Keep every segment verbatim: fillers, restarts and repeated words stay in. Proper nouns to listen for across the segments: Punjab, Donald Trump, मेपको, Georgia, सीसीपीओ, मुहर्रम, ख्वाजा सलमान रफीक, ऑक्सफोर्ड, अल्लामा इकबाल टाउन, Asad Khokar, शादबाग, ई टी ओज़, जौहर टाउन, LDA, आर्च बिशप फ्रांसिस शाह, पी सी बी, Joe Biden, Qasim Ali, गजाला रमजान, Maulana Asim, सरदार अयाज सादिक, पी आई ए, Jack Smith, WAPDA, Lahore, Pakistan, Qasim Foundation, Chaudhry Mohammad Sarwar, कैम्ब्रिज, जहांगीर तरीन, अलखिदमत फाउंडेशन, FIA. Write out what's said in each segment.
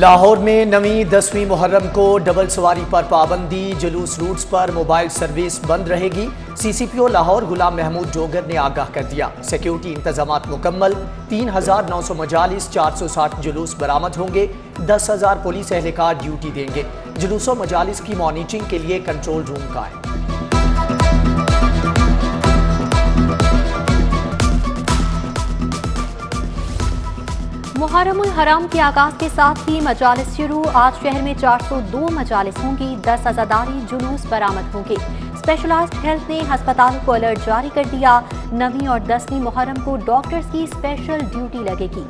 लाहौर में नवीं दसवीं मुहर्रम को डबल सवारी पर पाबंदी, जुलूस रूट्स पर मोबाइल सर्विस बंद रहेगी। सीसीपीओ लाहौर गुलाम महमूद जोगर ने आगाह कर दिया। सिक्योरिटी इंतजामात मुकम्मल, तीन हजार नौ सौ मजालिस, चार सौ साठ जुलूस बरामद होंगे, दस हजार पुलिस एहलकार ड्यूटी देंगे। जुलूसों मजालिस की मॉनिटरिंग के लिए कंट्रोल रूम कायम। मुहर्रमुल हराम के आगाज के साथ ही मजालिस शुरू। आज शहर में चार सौ दो मजालिस होंगी, दस अजादारी जुलूस बरामद होंगे। स्पेशलाइज्ड हेल्थ ने हस्पतालों को अलर्ट जारी कर दिया। नवीं और दसवीं मुहर्रम को डॉक्टर्स की स्पेशल ड्यूटी लगेगी।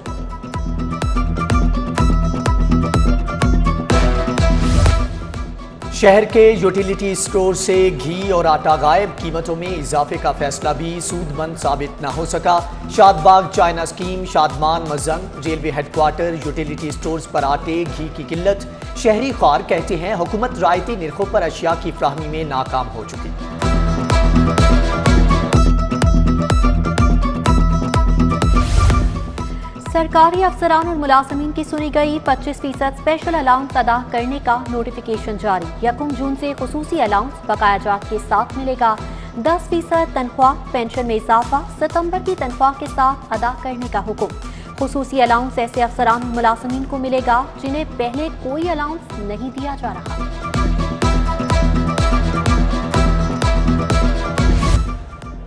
शहर के यूटिलिटी स्टोर से घी और आटा गायब, कीमतों में इजाफे का फैसला भी सूदमंद साबित न हो सका। शादबाग China scheme, Shadman Mozang, railway headquarter, utility stores पर आटे घी की किल्लत। शहरी ख्वार कहते हैं हुकूमत रायती निर्खों पर अशिया की फ्राहमी में नाकाम हो चुकी। सरकारी अफसरान और मुलाजमीन की सुनी गई पच्चीस फीसद स्पेशल अलाउंस अदा करने का नोटिफिकेशन जारी। यकम जून से खसूसी अलाउंस बकाया जात के साथ मिलेगा। दस फीसद तनख्वाह, पेंशन में इजाफा, सितम्बर की तनख्वाह के साथ अदा करने का हुक्म। खसूसी अलाउंस ऐसे अफसरान और मुलाजमीन को मिलेगा जिन्हें पहले कोई अलाउंस नहीं दिया जा रहा।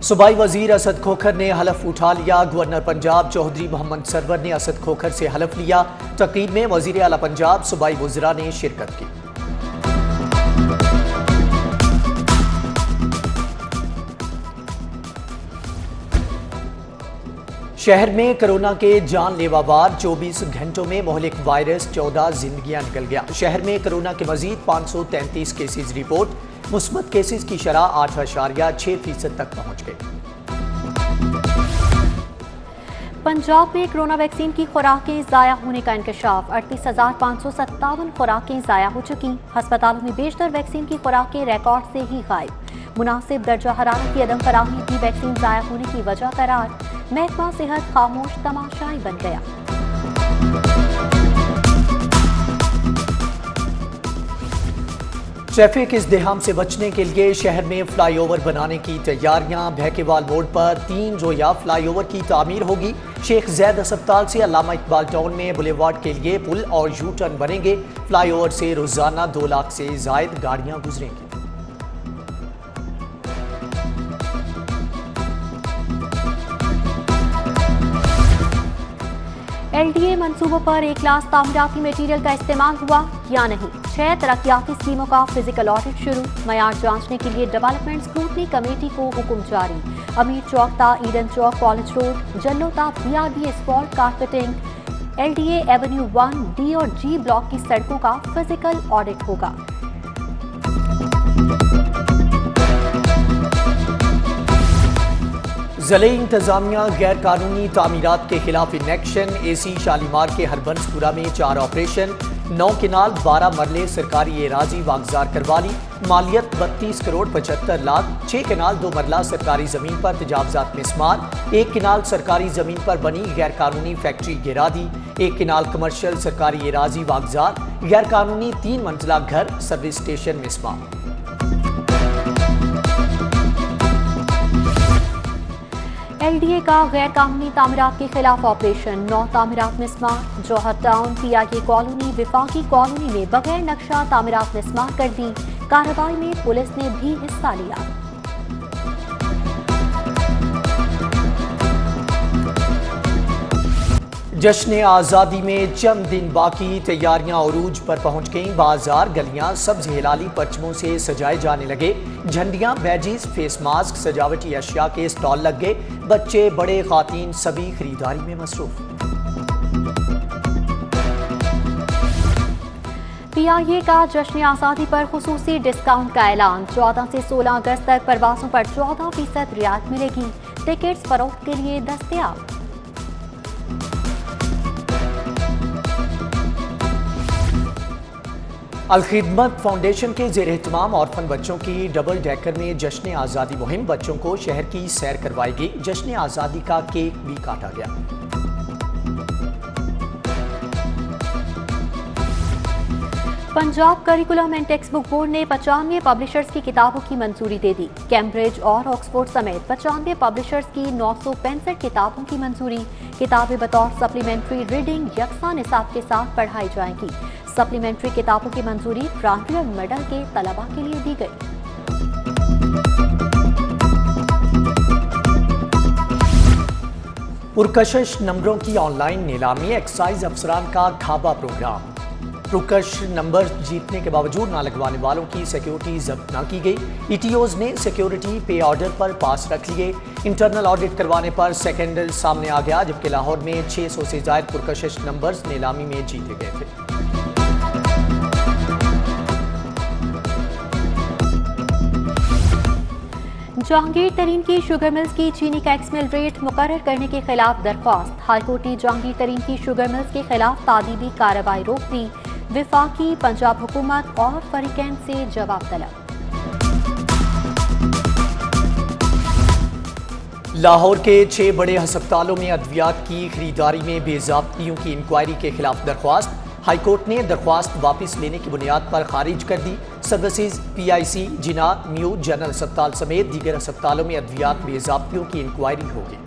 सूबाई वजीर असद खोखर ने हलफ उठा लिया। गवर्नर पंजाब चौधरी मोहम्मद सरवर ने असद खोखर से हलफ लिया। तकरीब में वजीर आला पंजाब सूबाई वज़रा ने शिरकत की। शहर में कोरोना के जानलेवा बाद चौबीस घंटों में मोहलिक वायरस चौदह जिंदगियां निकल गया। शहर में कोरोना के मजीद पाँच सौ तैंतीस केसेज रिपोर्ट, मुस्बत केसेस की शरह आठ अशारिया छह फीसद तक पहुंच गई। पंजाब में कोरोना वैक्सीन की खुराकें ज़ाया होने का इंकशाफ, अड़तीस हजार पाँच सौ सत्तावन खुराकें ज़ाया हो चुकी। हस्पतालों में बेशतर वैक्सीन की खुराकें रिकॉर्ड से ही गायब। मुनासिब दर्जा हरारत की अदम फराहमी की वैक्सीन ज़ाया होने की वजह करार। महकमा सेहत खामोश तमाशाई बन गया। ट्रैफिक इज़्दिहाम से बचने के लिए शहर में फ्लाईओवर बनाने की तैयारियां। भैकेवाल मोड़ पर तीन रोया फ्लाईओवर की तामीर होगी। शेख जैद अस्पताल से अल्लामा इकबाल टाउन में बुलेवार्ड के लिए पुल और यू टर्न बनेंगे। फ्लाईओवर से रोजाना दो लाख से जायद गाड़ियां गुजरेंगी। एल डी ए मनसूबों पर एक लाख तामीराती मटीरियल का इस्तेमाल हुआ या नहीं, छह तरक्याती स्कीमों का फिजिकल ऑडिट शुरू। मयार जांचने के लिए डेवलपमेंट स्क्रूटनी कमेटी को हुक्म जारी। अमीर चौक ता Eden Chowk college road, Jallo ता B R B asphalt carpeting. L D A avenue one, D और जी ब्लॉक की सड़कों का फिजिकल ऑडिट होगा। ज़िले इंतजामिया गैर कानूनी तामीरात के खिलाफ इनेक्शन। ए सी शालीमार के हरबंसपुरा में चार ऑपरेशन, नौ किनाल बारह मरले सरकारी एराजी वागजार करवा ली। मालियत बत्तीस करोड़ पचहत्तर लाख। छः किनाल दो मरला सरकारी ज़मीन पर तजावजात मिसमार। एक किनाल सरकारी ज़मीन पर बनी गैर कानूनी फैक्ट्री गिरा दी। एक किनाल कमर्शल सरकारी एराजी वागजार, गैर कानूनी तीन मंजिला घर, सर्विस स्टेशन मिसमार। एल डी ए का गैर कानूनी तामीरात के खिलाफ ऑपरेशन, नौ तामीरात मिस्मार। जौहर टाउन पी आई ए colony, विफाकी colony में बगैर नक्शा तामीरात मिस्मार कर दी। कार्रवाई में पुलिस ने भी हिस्सा लिया। जश्न आज़ादी में चंद दिन बाकी, तैयारियां उरूज पर पहुंच गईं। बाजार गलियां सब्ज हिलाली परचमों से सजाए जाने लगे। झंडियां, बैजिस, फेस मास्क, सजावटी अशिया के स्टॉल लग गए। बच्चे बड़े खातीन सभी खरीदारी में मसरूफ। पी आई ए का जश्न आज़ादी पर खुसूसी डिस्काउंट का ऐलान, चौदह से सोलह अगस्त तक प्रवासों पर चौदह फीसद रियायत मिलेगी। टिकट्स फरोख्त के लिए दस्तियाब। अलखिदमत फाउंडेशन के जेर एहतमाम ऑर्फन बच्चों की डबल डेकर में जश्न आज़ादी मुहिम, बच्चों को शहर की सैर करवाई गई। जश्न आज़ादी का केक भी काटा गया। Punjab curriculum and text book board ने पचानवे पब्लिशर्स की किताबों की मंजूरी दे दी। कैम्ब्रिज और ऑक्सफोर्ड समेत पचानवे पब्लिशर्स की नौ सौ पैंसठ किताबों की मंजूरी। किताबें बतौर सप्लीमेंट्री रीडिंग यकसा निसाब के साथ पढ़ाई जाएंगी। सप्लीमेंट्री किताबों की मंजूरी फ्रंटियर मेडल के तलबा के लिए दी गई। पुरकशिश नंबरों की ऑनलाइन नीलामी, एक्साइज अफसरान का धाबा प्रोग्राम। पुरकश नंबर जीतने के बावजूद ना लगवाने वालों की सिक्योरिटी जब्त ना की गई। ई टी ओज़ ने सिक्योरिटी पे ऑर्डर पर पास रख लिए। इंटरनल ऑडिट करवाने पर सेकेंडल सामने आ गया, जबकि लाहौर में छह सौ से ज्यादा पुरकशिश नंबर्स नीलामी में जीते गए थे। जहांगीर तरीन की शुगर मिल्स की चीनी का एक्समिल रेट मुकर्रर करने के खिलाफ दरख्वास्त। हाईकोर्ट ने जहांगीर तरीन की शुगर मिल्स के खिलाफ तादीबी कार्रवाई रोक दी। विफाकी पंजाब हुकूमत और फरीकैन से जवाब तलब। लाहौर के छह बड़े हस्पतालों में अद्वियात की खरीदारी में बेजाब्तियों की इंक्वायरी के खिलाफ दरख्वास्त। हाईकोर्ट ने दरख्वास्त वापस लेने की बुनियाद पर खारिज कर दी। Services P I C, Jinnah new general अस्पताल समेत दीगर अस्पतालों में अद्वियात बेजाब्तियों की इंक्वायरी होगी।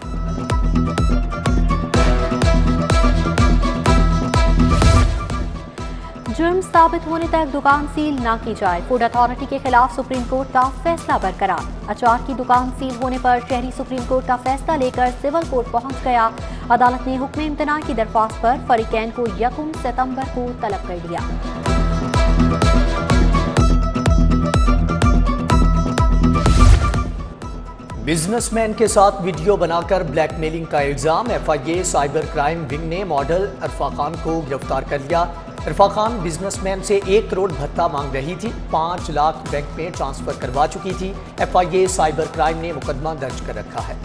जुर्म साबित होने तक दुकान सील ना की जाए। फूड अथॉरिटी के खिलाफ सुप्रीम कोर्ट का फैसला बरकरार। अचार की दुकान सील होने पर शहरी सुप्रीम कोर्ट का फैसला लेकर सिविल कोर्ट पहुंच गया। अदालत ने हुक्म इम्तना की दरख्वास्त पर फरीकैन को यकम सितंबर को तलब कर दिया। बिजनेसमैन के साथ वीडियो बनाकर ब्लैकमेलिंग का इल्जाम। F I A cyber crime wing ने मॉडल अरफा खान को गिरफ्तार कर लिया। अरफा खान बिजनेसमैन से एक करोड़ भत्ता मांग रही थी, पाँच लाख बैंक में ट्रांसफर करवा चुकी थी। F I A cyber crime ने मुकदमा दर्ज कर रखा है।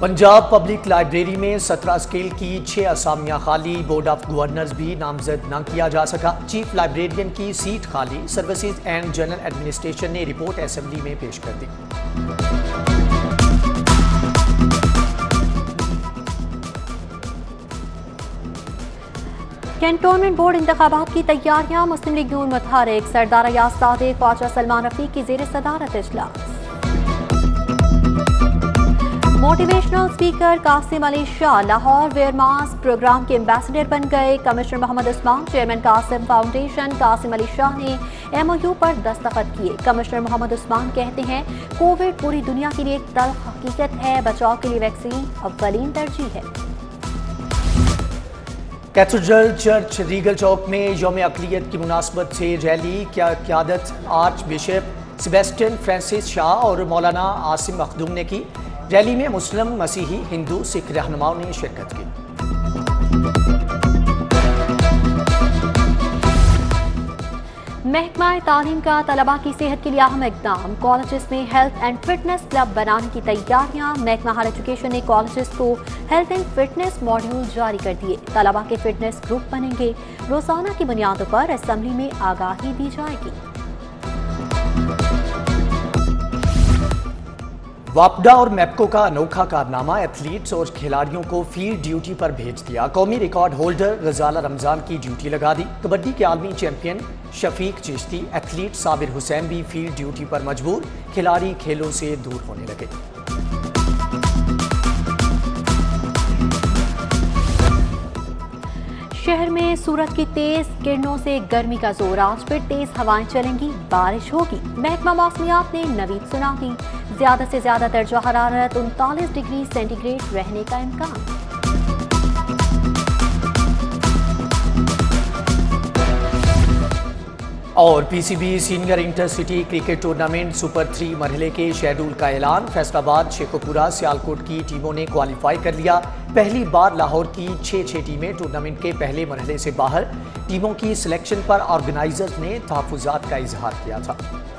पंजाब पब्लिक लाइब्रेरी में सत्रह स्केल की छह असामियाँ खाली। बोर्ड ऑफ गवर्नर्स भी नामजद ना किया जा सका। चीफ लाइब्रेरियन की सीट खाली। सर्विसेज एंड जनरल एडमिनिस्ट्रेशन ने रिपोर्ट असेंबली में पेश कर दी। कैंटोनमेंट बोर्ड इंतखाबात की तैयारियां, मुस्लिम लीग नून मुतहरिक। सरदार अयाज सादिक, ख्वाजा सलमान रफीक की जेर सदारत इजलास। मोटिवेशनल स्पीकर कासिम अली शाह लाहौर वेयरमास प्रोग्राम के एम्बेसडर बन गए। Commissioner Mohammad Usman, chairman Qasim foundation Qasim Ali Shah ने एम ओ यू पर दस्तखत किए। कमिश्नर मोहम्मद उस्मान कहते हैं, कोविड पूरी दुनिया के लिए एक तल्ख हकीकत है, बचाव के लिए वैक्सीन अव्वलीन तरजीह है। कैथेड्रल चर्च रीगल चौक में यौम अक़लियत की मुनासबत से रैली। क्या क़यादत आर्च बिशप फ्रांसिस शाह और मौलाना आसिम मखदूम ने की। रैली में मुस्लिम, मसीही, हिंदू, सिख रहनुमाओं ने शिरकत की। महकमा तालीम का तलबा की सेहत के लिए अहम इकदाम। कॉलेजेस में हेल्थ एंड फिटनेस क्लब बनाने की तैयारियां। महकमा हायर एजुकेशन ने कॉलेजेस को हेल्थ एंड फिटनेस मॉड्यूल जारी कर दिए। तलबा के फिटनेस ग्रुप बनेंगे। रोजाना की बुनियादों पर असेंबली में आगाही दी जाएगी। वापडा और मेपको का अनोखा कारनामा, एथलीट्स और खिलाड़ियों को फील्ड ड्यूटी पर भेज दिया। कौमी रिकॉर्ड होल्डर गजाला रमजान की ड्यूटी लगा दी। कबड्डी के आलमी चैंपियन शफीक चिश्ती, एथलीट साबिर हुसैन भी फील्ड ड्यूटी पर मजबूर। खिलाड़ी खेलों से दूर होने लगे। शहर में सूरज की तेज किरणों से गर्मी का जोर। आज फिर तेज हवाएं चलेंगी, बारिश होगी। महकमा मौसमियात ने नवीद सुना दी। ज्यादा से ज्यादा दर्जा हरारत उनतालीस डिग्री सेंटीग्रेड रहने का इम्कान। और पी सी बी senior intercity cricket tournament super three मरहले के शेड्यूल का ऐलान। फैसलाबाद, शेखोपुरा, सियालकोट की टीमों ने क्वालिफाई कर लिया। पहली बार लाहौर की छः छः टीमें टूर्नामेंट के पहले मरहले से बाहर। टीमों की सिलेक्शन पर ऑर्गेनाइजर्स ने तहफ्फुजात का इजहार किया था।